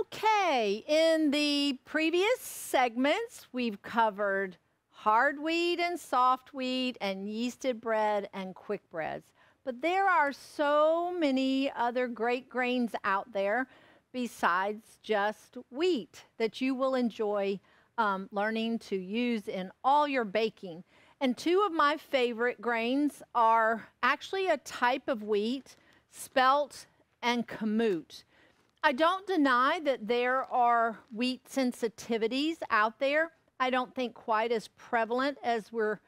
Okay, in the previous segments, we've covered hard wheat and soft wheat and yeasted bread and quick breads. But there are so many other great grains out there besides just wheat that you will enjoy learning to use in all your baking. And two of my favorite grains are actually a type of wheat, spelt and kamut. I don't deny that there are wheat sensitivities out there. I don't think quite as prevalent as we're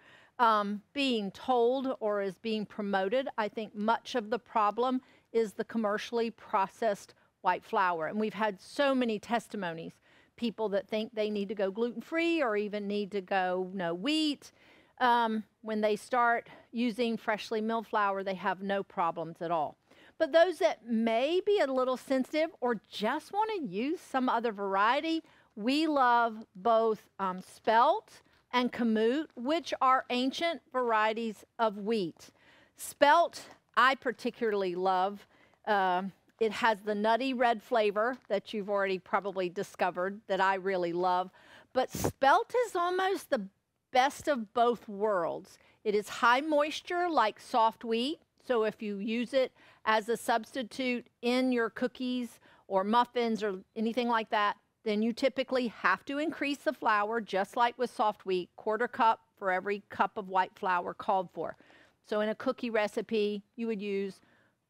being told or as being promoted. I think much of the problem is the commercially processed white flour. And we've had so many testimonies, people that think they need to go gluten-free or even need to go no wheat. When they start using freshly milled flour, they have no problems at all. But those that may be a little sensitive or just want to use some other variety, we love both spelt and kamut, which are ancient varieties of wheat. Spelt, I particularly love. It has the nutty red flavor that you've already probably discovered that I really love. But spelt is almost the best of both worlds. It is high moisture like soft wheat. So if you use it as a substitute in your cookies or muffins or anything like that, then you typically have to increase the flour, just like with soft wheat, 1/4 cup for every cup of white flour called for. So in a cookie recipe, you would use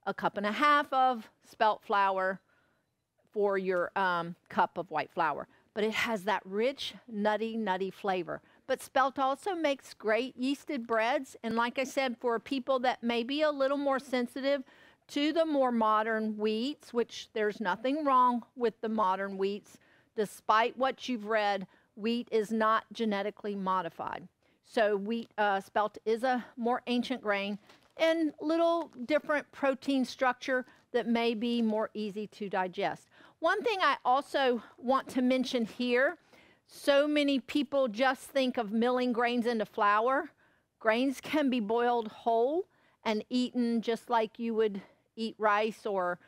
1.5 cups of spelt flour for your cup of white flour. But it has that rich, nutty flavor. But spelt also makes great yeasted breads. And like I said, for people that may be a little more sensitive to the more modern wheats, which there's nothing wrong with the modern wheats. Despite what you've read, wheat is not genetically modified. So wheat spelt is a more ancient grain and little different protein structure that may be more easy to digest. One thing I also want to mention here, so many people just think of milling grains into flour. Grains can be boiled whole and eaten just like you would eat rice, or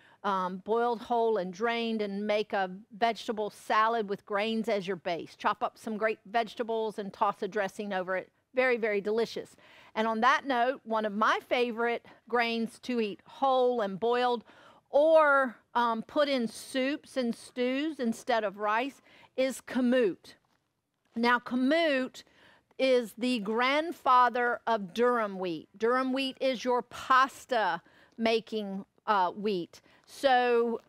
boiled whole and drained, and make a vegetable salad with grains as your base. Chop up some great vegetables and toss a dressing over it. Very, very delicious. And on that note, one of my favorite grains to eat whole and boiled, or put in soups and stews instead of rice, is kamut. Now, kamut is the grandfather of durum wheat. Durum wheat is your pasta making wheat. So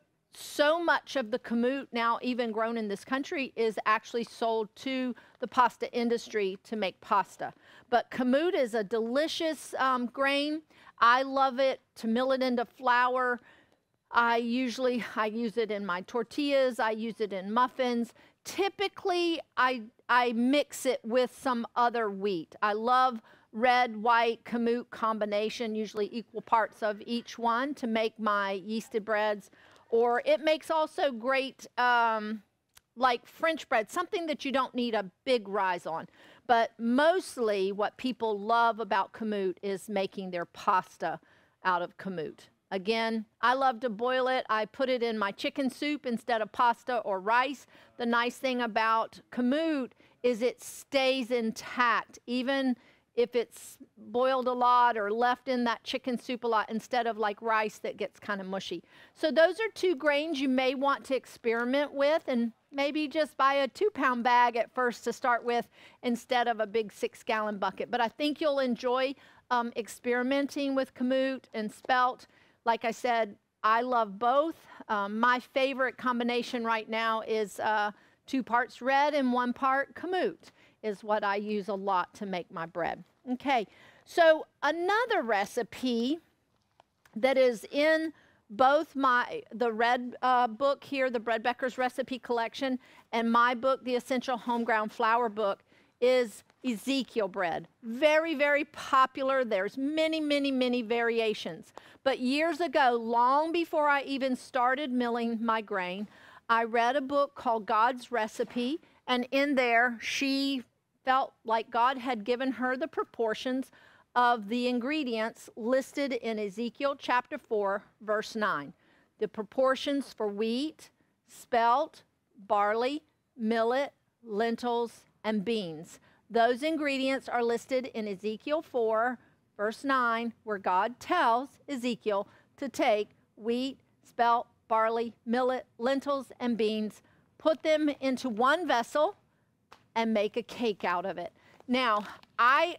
much of the kamut now, even grown in this country, is actually sold to the pasta industry to make pasta. But kamut is a delicious grain. I love it to mill it into flour. I use it in my tortillas. I use it in muffins. Typically, I mix it with some other wheat. I love red, white, kamut combination, usually equal parts of each one, to make my yeasted breads. Or it makes also great, like French bread, something that you don't need a big rise on. But mostly what people love about kamut is making their pasta out of kamut. Again, I love to boil it. I put it in my chicken soup instead of pasta or rice. The nice thing about kamut is it stays intact, even if it's boiled a lot or left in that chicken soup a lot, instead of like rice that gets kind of mushy. So those are two grains you may want to experiment with, and maybe just buy a 2-pound bag at first to start with instead of a big 6-gallon bucket. But I think you'll enjoy experimenting with kamut and spelt. Like I said, I love both. My favorite combination right now is 2 parts red and 1 part kamut is what I use a lot to make my bread. Okay, so another recipe that is in both the red book here, the Bread Becker's Recipe Collection, and my book, The Essential Homeground Flour Book, is Ezekiel bread. Very, very popular. There's many variations. But years ago, long before I even started milling my grain, I read a book called God's Recipe, and in there she felt like God had given her the proportions of the ingredients listed in Ezekiel chapter 4, verse 9. The proportions for wheat, spelt, barley, millet, lentils, and beans. Those ingredients are listed in Ezekiel 4, verse 9, where God tells Ezekiel to take wheat, spelt, barley, millet, lentils, and beans, put them into one vessel, and make a cake out of it. Now, I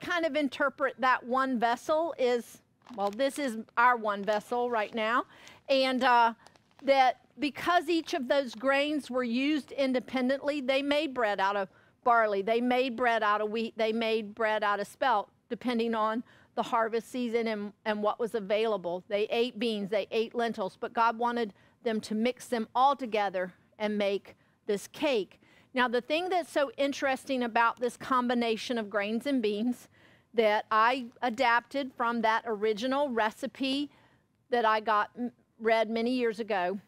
kind of interpret that one vessel is, well, this is our one vessel right now, and that because each of those grains were used independently, they made bread out of barley, they made bread out of wheat, they made bread out of spelt, depending on the harvest season and what was available. They ate beans, they ate lentils, but God wanted them to mix them all together and make this cake. Now, the thing that's so interesting about this combination of grains and beans that I adapted from that original recipe that I read many years ago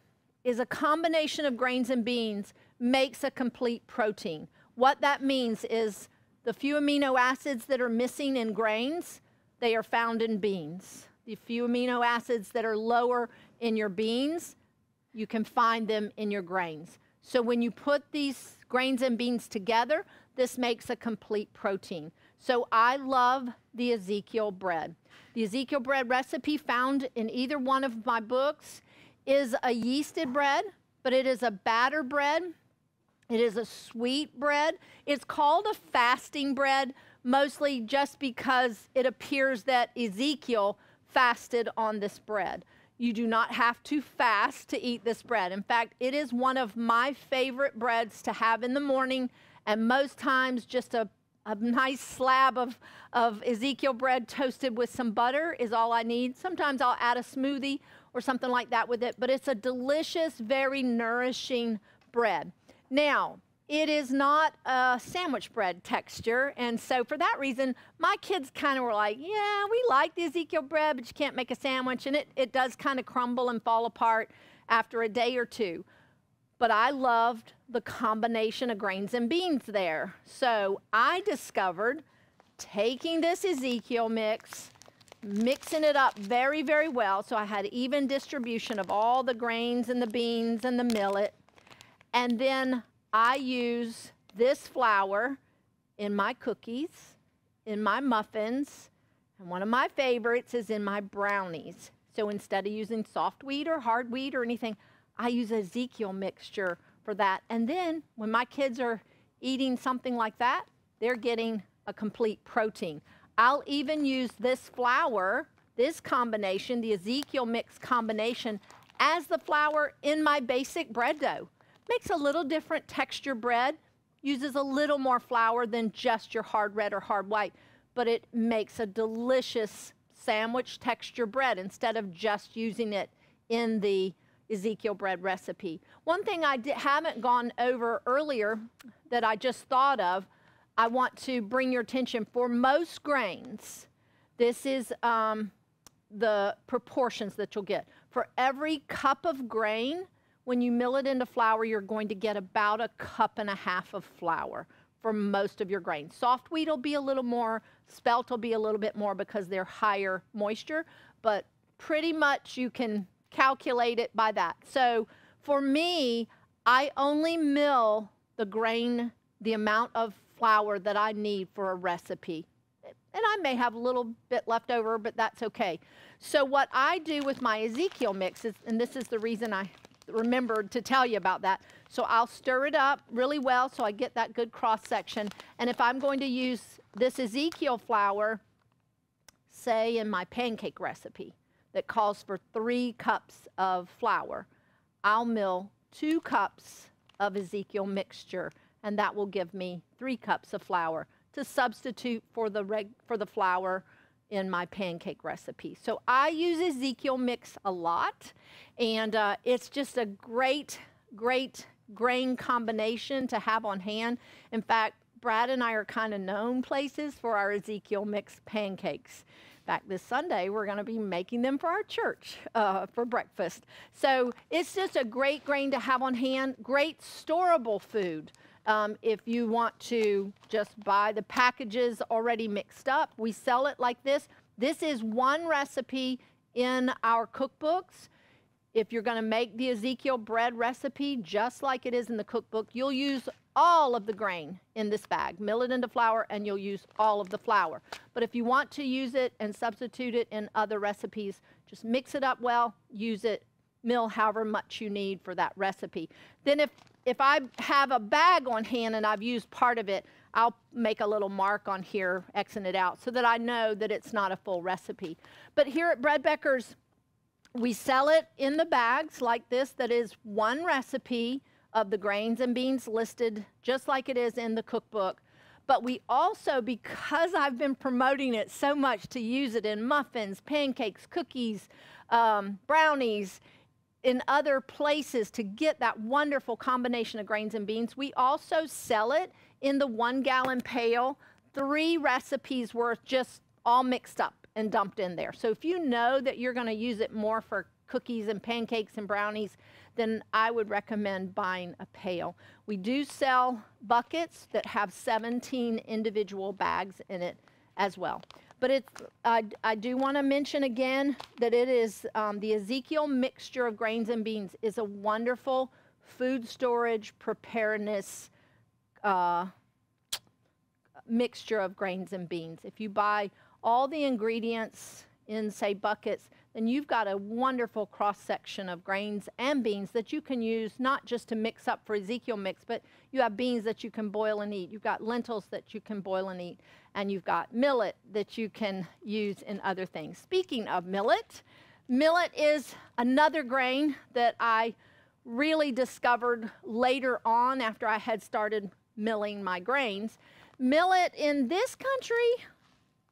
is a combination of grains and beans makes a complete protein. What that means is the few amino acids that are missing in grains, they are found in beans. The few amino acids that are lower in your beans, you can find them in your grains. So when you put these grains and beans together, this makes a complete protein. So I love the Ezekiel bread. The Ezekiel bread recipe found in either one of my books is a yeasted bread, but it is a batter bread. It is a sweet bread. It's called a fasting bread, mostly just because it appears that Ezekiel fasted on this bread. You do not have to fast to eat this bread. In fact, it is one of my favorite breads to have in the morning, and most times just a nice slab of Ezekiel bread toasted with some butter is all I need. Sometimes I'll add a smoothie or something like that with it, but it's a delicious, very nourishing bread. Now, it is not a sandwich bread texture, and so for that reason, my kids kind of were like, yeah, we like the Ezekiel bread, but you can't make a sandwich, and it does kind of crumble and fall apart after a day or two. But I loved the combination of grains and beans there. So I discovered taking this Ezekiel mix, mixing it up very, very well, so I had even distribution of all the grains and the beans and the millet, and then I use this flour in my cookies, in my muffins, and one of my favorites is in my brownies. So instead of using soft wheat or hard wheat or anything, I use Ezekiel mixture for that. And then when my kids are eating something like that, they're getting a complete protein. I'll even use this flour, this combination, the Ezekiel mix combination, as the flour in my basic bread dough. Makes a little different texture bread, uses a little more flour than just your hard red or hard white, but it makes a delicious sandwich texture bread instead of just using it in the Ezekiel bread recipe. One thing I haven't gone over earlier that I just thought of, I want to bring your attention for most grains. This is the proportions that you'll get. For every cup of grain, when you mill it into flour, you're going to get about 1.5 cups of flour for most of your grains. Soft wheat will be a little more, spelt will be a little bit more because they're higher moisture, but pretty much you can calculate it by that. So for me, I only mill the grain, the amount of flour that I need for a recipe. And I may have a little bit left over, but that's okay. So what I do with my Ezekiel mix is, and this is the reason I remembered to tell you about that. So I'll stir it up really well so I get that good cross section. And if I'm going to use this Ezekiel flour, say in my pancake recipe that calls for 3 cups of flour, I'll mill 2 cups of Ezekiel mixture, and that will give me 3 cups of flour to substitute for the flour in my pancake recipe. So I use Ezekiel mix a lot, and it's just a great, great grain combination to have on hand. In fact, Brad and I are kind of known places for our Ezekiel mix pancakes. In fact, this Sunday, we're gonna be making them for our church for breakfast. So it's just a great grain to have on hand, great storable food. If you want to just buy the packages already mixed up, we sell it like this. This is one recipe in our cookbooks. If you're going to make the Ezekiel bread recipe, just like it is in the cookbook, you'll use all of the grain in this bag. Mill it into flour and you'll use all of the flour. But if you want to use it and substitute it in other recipes, just mix it up well, use it, mill however much you need for that recipe. Then if I have a bag on hand and I've used part of it, I'll make a little mark on here, Xing it out, so that I know that it's not a full recipe. But here at Bread Becker's, we sell it in the bags like this that is one recipe of the grains and beans listed just like it is in the cookbook. But we also, because I've been promoting it so much to use it in muffins, pancakes, cookies, brownies, in other places to get that wonderful combination of grains and beans, we also sell it in the 1 gallon pail, 3 recipes worth just all mixed up and dumped in there. So if you know that you're going to use it more for cookies and pancakes and brownies, then I would recommend buying a pail. We do sell buckets that have 17 individual bags in it as well. But I do want to mention again that it is the Ezekiel mixture of grains and beans is a wonderful food storage preparedness mixture of grains and beans. If you buy all the ingredients in, say, buckets, then you've got a wonderful cross-section of grains and beans that you can use not just to mix up for Ezekiel mix, but you have beans that you can boil and eat. You've got lentils that you can boil and eat, and you've got millet that you can use in other things. Speaking of millet, millet is another grain that I really discovered later on after I had started milling my grains. Millet in this country,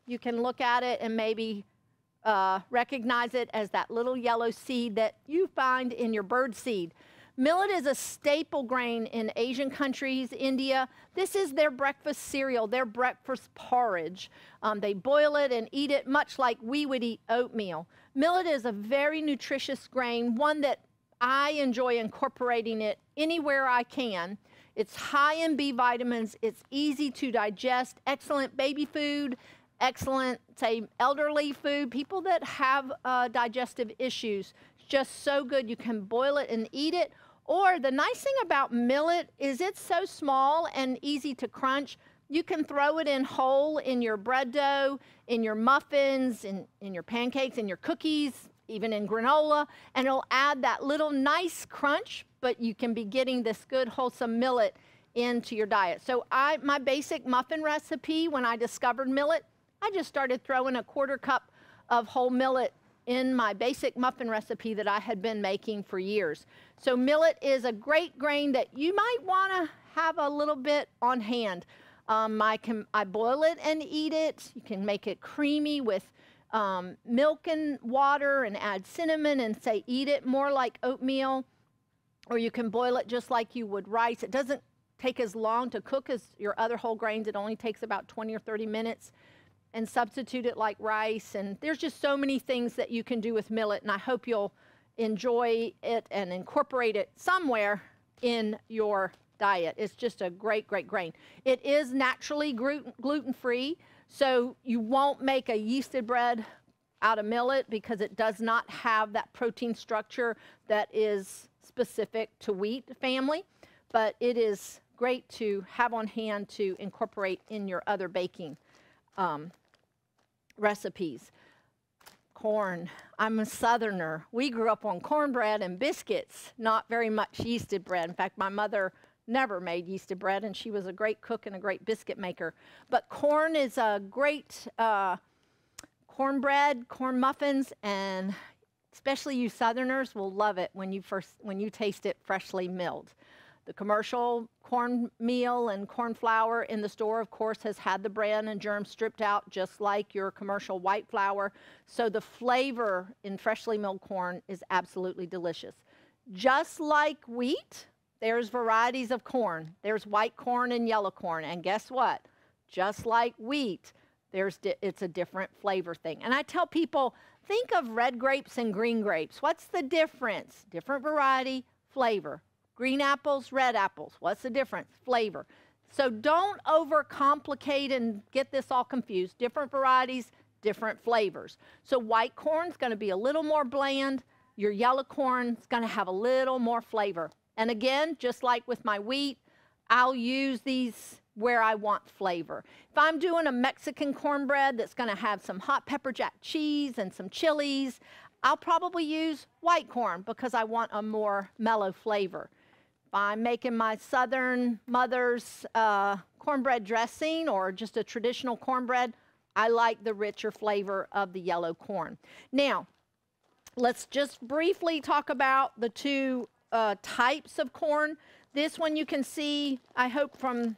you can look at it and maybe recognize it as that little yellow seed that you find in your bird seed. Millet is a staple grain in Asian countries, India. This is their breakfast cereal, their breakfast porridge. They boil it and eat it much like we would eat oatmeal. Millet is a very nutritious grain, one that I enjoy incorporating it anywhere I can. It's high in B vitamins. It's easy to digest, excellent baby food, excellent, say, elderly food, people that have digestive issues. It's just so good. You can boil it and eat it. Or the nice thing about millet is it's so small and easy to crunch. You can throw it in whole in your bread dough, in your muffins, in your pancakes, in your cookies, even in granola, and it'll add that little nice crunch, but you can be getting this good, wholesome millet into your diet. So my basic muffin recipe, when I discovered millet, I just started throwing a quarter cup of whole millet in my basic muffin recipe that I had been making for years. So millet is a great grain that you might want to have a little bit on hand. I boil it and eat it. You can make it creamy with milk and water and add cinnamon and say eat it more like oatmeal. Or you can boil it just like you would rice. It doesn't take as long to cook as your other whole grains. It only takes about 20 or 30 minutes. And substitute it like rice, and there's just so many things that you can do with millet, and I hope you'll enjoy it and incorporate it somewhere in your diet. It's just a great, great grain. It is naturally gluten-free, so you won't make a yeasted bread out of millet because it does not have that protein structure that is specific to wheat family, but it is great to have on hand to incorporate in your other baking recipes. Corn. I'm a Southerner. We grew up on cornbread and biscuits, not very much yeasted bread. In fact, my mother never made yeasted bread, and she was a great cook and a great biscuit maker. But corn is a great cornbread, corn muffins, and especially you Southerners will love it when you taste it freshly milled. The commercial cornmeal and corn flour in the store, of course, has had the bran and germs stripped out just like your commercial white flour. So the flavor in freshly milled corn is absolutely delicious. Just like wheat, there's varieties of corn. There's white corn and yellow corn. And guess what? Just like wheat, it's a different flavor thing. And I tell people, think of red grapes and green grapes. What's the difference? Different variety, flavor. Green apples, red apples. What's the difference? Flavor. So don't overcomplicate and get this all confused. Different varieties, different flavors. So white corn's going to be a little more bland. your yellow corn is going to have a little more flavor. And again, just like with my wheat, I'll use these where I want flavor. If I'm doing a Mexican cornbread that's going to have some hot pepper jack cheese and some chilies, I'll probably use white corn because I want a more mellow flavor. If I'm making my Southern mother's cornbread dressing or just a traditional cornbread, I like the richer flavor of the yellow corn. Now, let's just briefly talk about the two types of corn. This one you can see, I hope from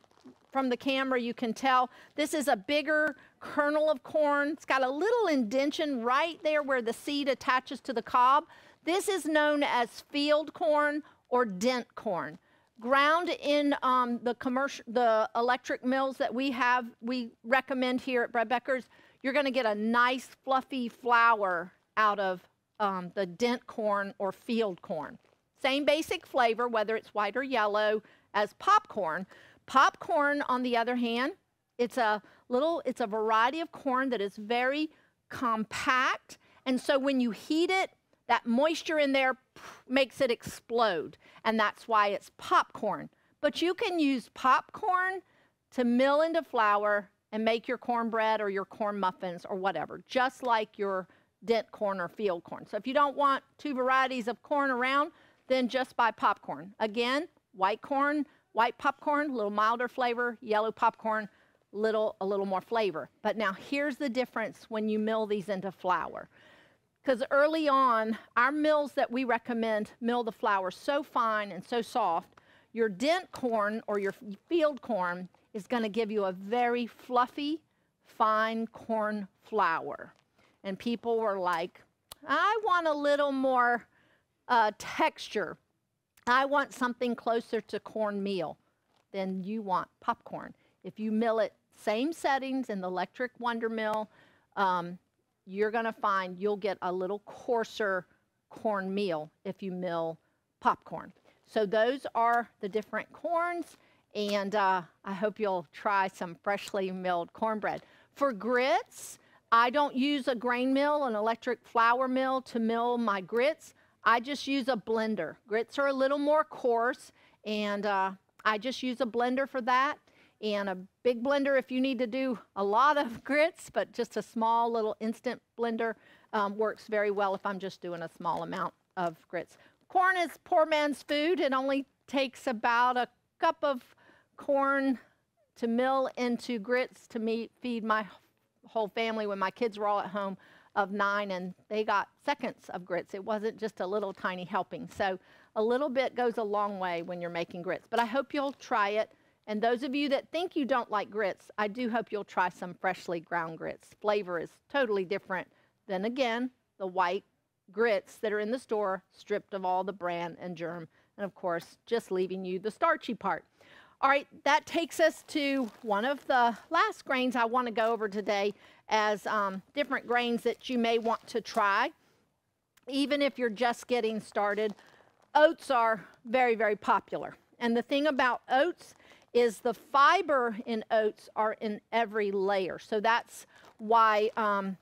the camera you can tell, this is a bigger kernel of corn. It's got a little indentation right there where the seed attaches to the cob. This is known as field corn or dent corn. Ground in the electric mills that we have, we recommend here at Bread Becker's, you're gonna get a nice fluffy flour out of the dent corn or field corn. Same basic flavor, whether it's white or yellow, as popcorn. Popcorn, on the other hand, it's a variety of corn that is very compact. And so when you heat it, that moisture in there makes it explode. And that's why it's popcorn. But you can use popcorn to mill into flour and make your cornbread or your corn muffins or whatever, just like your dent corn or field corn. So if you don't want two varieties of corn around, then just buy popcorn. Again, white corn, white popcorn, a little milder flavor, yellow popcorn, a little more flavor. But now here's the difference when you mill these into flour. Because early on, our mills that we recommend mill the flour so fine and so soft, your dent corn or your field corn is gonna give you a very fluffy, fine corn flour. And people were like, I want a little more texture. I want something closer to cornmeal. Then you want popcorn. If you mill it same settings in the electric Wonder Mill, you're gonna find you'll get a little coarser cornmeal if you mill popcorn. So those are the different corns, and I hope you'll try some freshly milled cornbread. For grits, I don't use a grain mill, an electric flour mill to mill my grits. I just use a blender. Grits are a little more coarse, and I just use a blender for that. And a big blender if you need to do a lot of grits, but just a small little instant blender works very well if I'm just doing a small amount of grits. Corn is poor man's food. It only takes about a cup of corn to mill into grits to feed my whole family when my kids were all at home of 9, and they got seconds of grits. It wasn't just a little tiny helping. So a little bit goes a long way when you're making grits, but I hope you'll try it. And those of you that think you don't like grits, I do hope you'll try some freshly ground grits. Flavor is totally different than, again, the white grits that are in the store, stripped of all the bran and germ, and of course, just leaving you the starchy part. All right, that takes us to one of the last grains I want to go over today as different grains that you may want to try, even if you're just getting started. Oats are very, very popular. And the thing about oats is the fiber in oats are in every layer. So that's why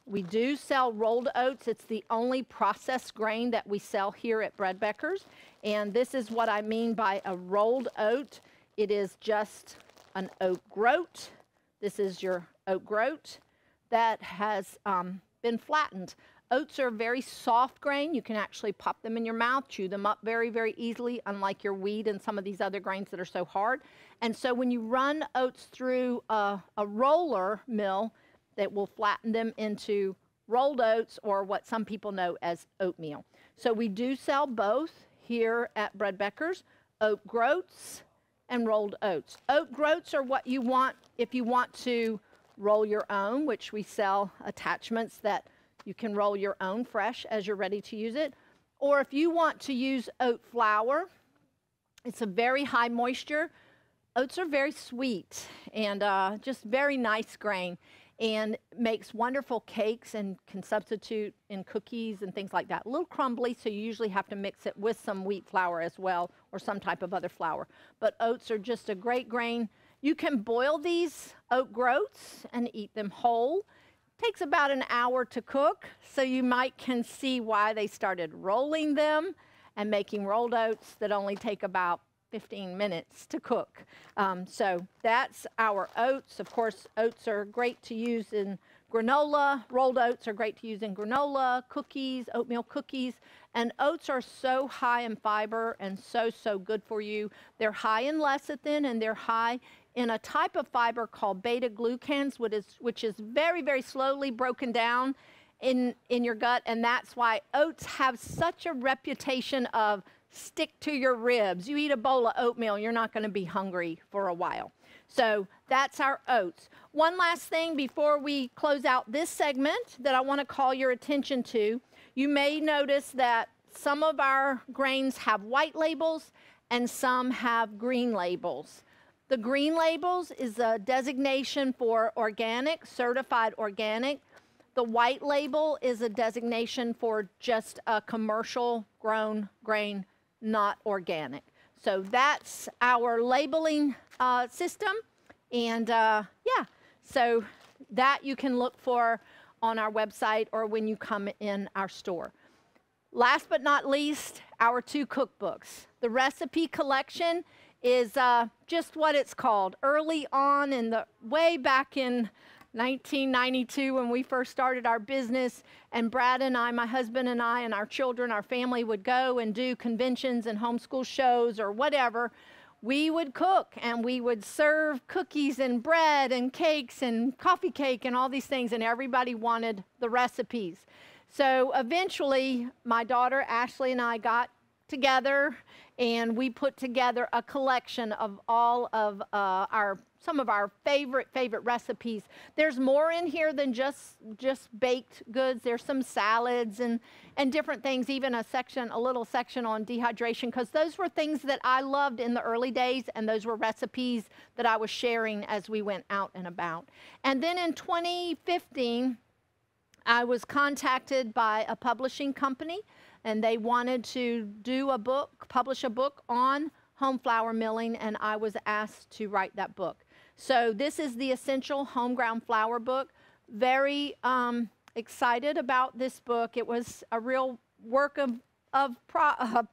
we do sell rolled oats. It's the only processed grain that we sell here at Bread Becker's. And this is what I mean by a rolled oat. It is just an oat groat. This is your oat groat that has been flattened. Oats are a very soft grain. You can actually pop them in your mouth, chew them up very, very easily, unlike your wheat and some of these other grains that are so hard. And so when you run oats through a roller mill, that will flatten them into rolled oats, or what some people know as oatmeal. So we do sell both here at Bread Becker's, oat groats and rolled oats. Oat groats are what you want if you want to roll your own, which we sell attachments that you can roll your own fresh as you're ready to use it. Or if you want to use oat flour, it's a very high moisture. Oats are very sweet and just very nice grain, and makes wonderful cakes and can substitute in cookies and things like that. A little crumbly, so you usually have to mix it with some wheat flour as well, or some type of other flour. But oats are just a great grain. You can boil these oat groats and eat them whole. Takes about an hour to cook, so you might can see why they started rolling them and making rolled oats that only take about 15 minutes to cook. So that's our oats. Of course, oats are great to use in granola. Rolled oats are great to use in granola, cookies, oatmeal cookies. And oats are so high in fiber and so good for you. They're high in lecithin and they're high in a type of fiber called beta-glucans, which is very slowly broken down in your gut. And that's why oats have such a reputation of stick to your ribs. You eat a bowl of oatmeal, you're not going to be hungry for a while. So that's our oats. One last thing before we close out this segment that I want to call your attention to. You may notice that some of our grains have white labels and some have green labels. The green labels is a designation for organic, certified organic. The white label is a designation for just a commercial grown grain, not organic. So that's our labeling system. And yeah, so that you can look for on our website or when you come in our store. Last but not least, our two cookbooks. The recipe collection is just what it's called. Early on in the way back in 1992 when we first started our business, and Brad and I, my husband and I, and our children, our family would go and do conventions and homeschool shows or whatever. We would cook and we would serve cookies and bread and cakes and coffee cake and all these things, and everybody wanted the recipes. So eventually my daughter Ashley and I got together and we put together a collection of all of some of our favorite recipes. There's more in here than just baked goods. There's some salads and different things, even a little section on dehydration, because those were things that I loved in the early days, and those were recipes that I was sharing as we went out and about. And then in 2015, I was contacted by a publishing company, and they wanted to do a book, publish a book on home flour milling, and I was asked to write that book. So this is The Essential Homeground Flour Book. Very excited about this book. It was a real work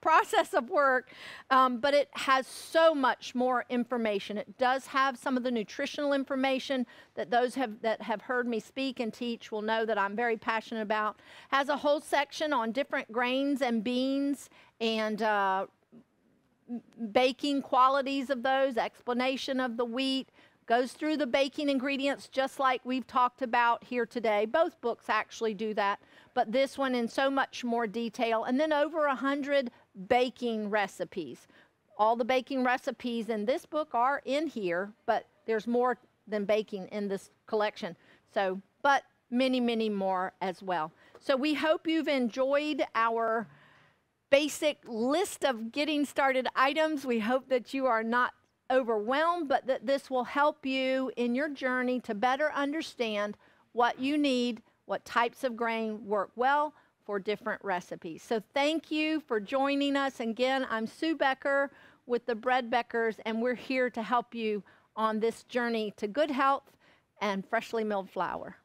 process of work, but it has so much more information. It does have some of the nutritional information that those that have heard me speak and teach will know that I'm very passionate about. Has a whole section on different grains and beans and baking qualities of those, explanation of the wheat. Goes through the baking ingredients just like we've talked about here today. Both books actually do that, but this one in so much more detail. And then over 100 baking recipes. All the baking recipes in this book are in here, but there's more than baking in this collection. So, but many more as well. So we hope you've enjoyed our basic list of getting started items. We hope that you are not overwhelmed, but that this will help you in your journey to better understand what you need, what types of grain work well for different recipes. So thank you for joining us. Again, I'm Sue Becker with the Bread Beckers, and we're here to help you on this journey to good health and freshly milled flour.